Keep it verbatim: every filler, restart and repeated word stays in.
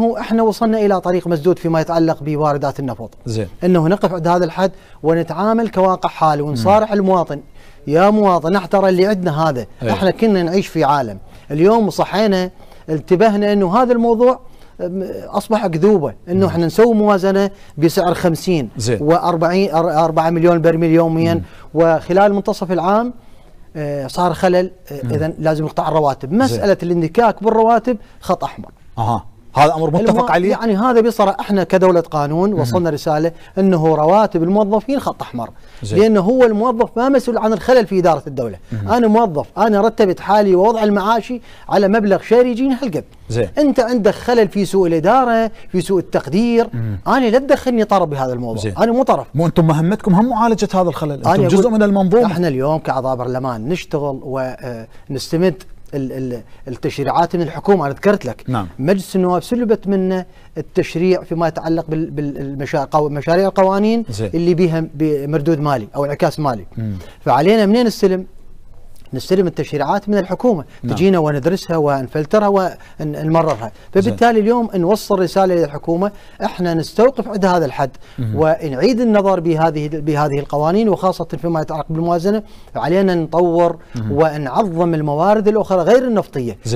هو احنا وصلنا الى طريق مسدود فيما يتعلق بواردات النفط. زين. انه نقف عند هذا الحد ونتعامل كواقع حال ونصارع المواطن، يا مواطن احترى اللي عندنا هذا، أيه. احنا كنا نعيش في عالم، اليوم صحينا انتبهنا انه هذا الموضوع اصبح اكذوبه، انه احنا نسوي موازنه بسعر خمسين و40 أربعة مليون برميل يوميا، مم. وخلال منتصف العام صار خلل، اذا لازم يقطع الرواتب، مساله الاندكاك بالرواتب خط احمر. اها. هذا امر متفق عليه؟ يعني هذا بصراحه احنا كدوله قانون وصلنا رساله انه رواتب الموظفين خط احمر، لانه هو الموظف ما مسؤول عن الخلل في اداره الدوله، مم. انا موظف، انا رتبت حالي ووضع المعاشي على مبلغ شهري يجيني هالقد، انت عندك خلل في سوء الاداره، في سوء التقدير، مم. انا لا تدخلني طرف بهذا الموضوع، زي. انا مو طرف. مو انتم مهمتكم هم معالجه هذا الخلل، انتم جزء من المنظومه. احنا اليوم كاعضاء برلمان نشتغل ونستمد التشريعات من الحكومه، انا ذكرت لك، نعم. مجلس النواب سلبت منه التشريع فيما يتعلق بالمشاريع القوانين زي. اللي بها مردود مالي او انعكاس مالي، مم. فعلينا منين نستلم؟ نستلم التشريعات من الحكومه، نعم. تجينا وندرسها ونفلترها ونمررها، فبالتالي زي. اليوم نوصل رساله للحكومه احنا نستوقف عند هذا الحد، مم. ونعيد النظر بهذه بهذه القوانين، وخاصه فيما يتعلق بالموازنه، علينا نطور مم. ونعظم الموارد الاخرى غير النفطيه. زي.